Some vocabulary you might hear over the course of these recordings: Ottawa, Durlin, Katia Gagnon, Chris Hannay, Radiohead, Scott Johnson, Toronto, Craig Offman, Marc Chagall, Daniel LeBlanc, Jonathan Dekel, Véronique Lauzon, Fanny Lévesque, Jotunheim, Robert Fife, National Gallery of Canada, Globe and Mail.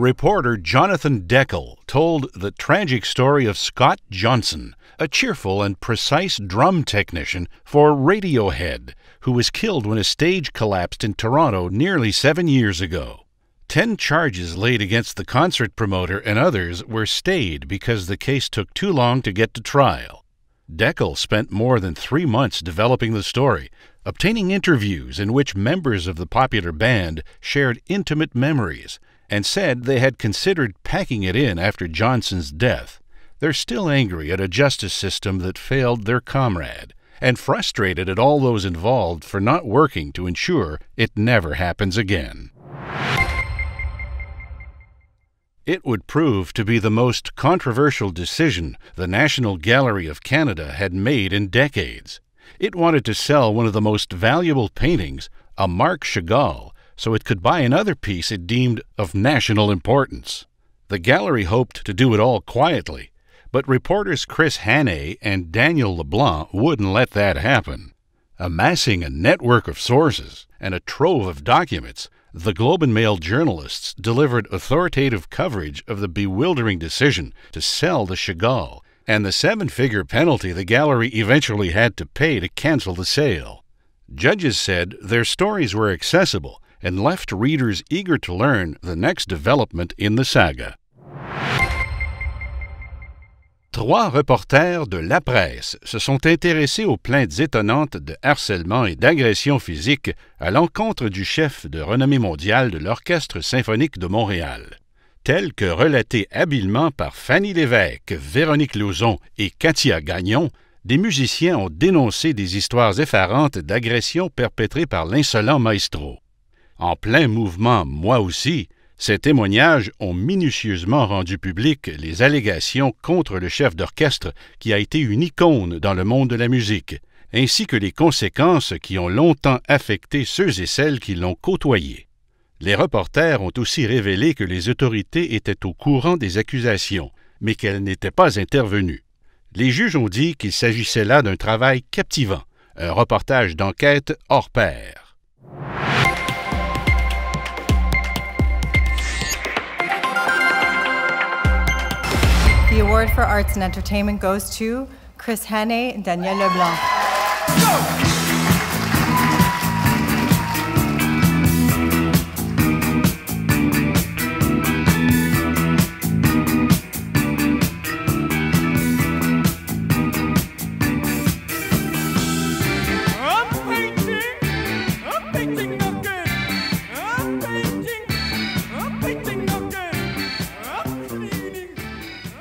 Reporter Jonathan Dekel told the tragic story of Scott Johnson, a cheerful and precise drum technician for Radiohead, who was killed when a stage collapsed in Toronto nearly 7 years ago. 10 charges laid against the concert promoter and others were stayed because the case took too long to get to trial. Dekel spent more than 3 months developing the story, obtaining interviews in which members of the popular band shared intimate memories and said they had considered packing it in after Johnson's death. They're still angry at a justice system that failed their comrade and frustrated at all those involved for not working to ensure it never happens again. It would prove to be the most controversial decision the National Gallery of Canada had made in decades. It wanted to sell one of the most valuable paintings, a Marc Chagall, so it could buy another piece it deemed of national importance. The gallery hoped to do it all quietly, but reporters Chris Hannay and Daniel LeBlanc wouldn't let that happen. Amassing a network of sources and a trove of documents, the Globe and Mail journalists delivered authoritative coverage of the bewildering decision to sell the Chagall and the 7-figure penalty the gallery eventually had to pay to cancel the sale. Judges said their stories were accessible and left readers eager to learn the next development in the saga. Trois reporters de La Presse se sont intéressés aux plaintes étonnantes de harcèlement et d'agression physique à l'encontre du chef de renommée mondiale de l'Orchestre symphonique de Montréal. Tel que relaté habilement par Fanny Lévesque, Véronique Lauzon et Katia Gagnon, des musiciens ont dénoncé des histoires effarantes d'agressions perpétrées par l'insolent maestro. En plein mouvement « Moi aussi », ces témoignages ont minutieusement rendu public les allégations contre le chef d'orchestre qui a été une icône dans le monde de la musique, ainsi que les conséquences qui ont longtemps affecté ceux et celles qui l'ont côtoyé. Les reporters ont aussi révélé que les autorités étaient au courant des accusations, mais qu'elles n'étaient pas intervenues. Les juges ont dit qu'il s'agissait là d'un travail captivant, un reportage d'enquête hors pair. The award for arts and entertainment goes to Chris Hannay and Daniel LeBlanc.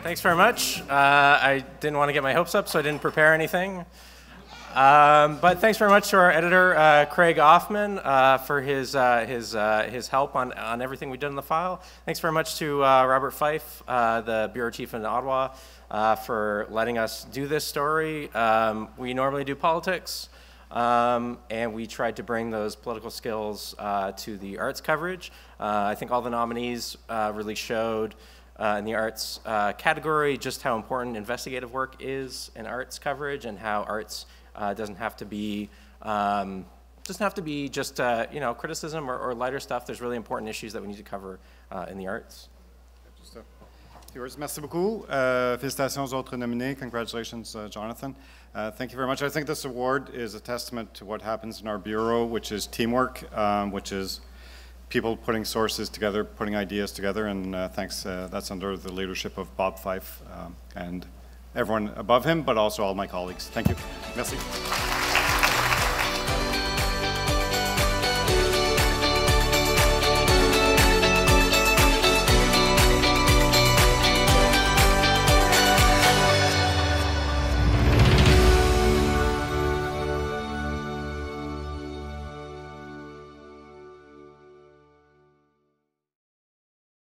Thanks very much. I didn't want to get my hopes up, so I didn't prepare anything. But thanks very much to our editor, Craig Offman, for his help on everything we did in the file. Thanks very much to Robert Fife, the bureau chief in Ottawa, for letting us do this story. We normally do politics, and we tried to bring those political skills to the arts coverage. I think all the nominees really showed in the arts category just how important investigative work is in arts coverage, and how arts doesn't have to be just you know, criticism or lighter stuff. There's really important issues that we need to cover in the arts. Merci beaucoup. Félicitations aux autres nominés. Congratulations, Jonathan. Thank you very much. I think this award is a testament to what happens in our bureau, which is teamwork, which is people putting sources together, putting ideas together, and thanks, that's under the leadership of Bob Fife and everyone above him, but also all my colleagues. Thank you. Merci.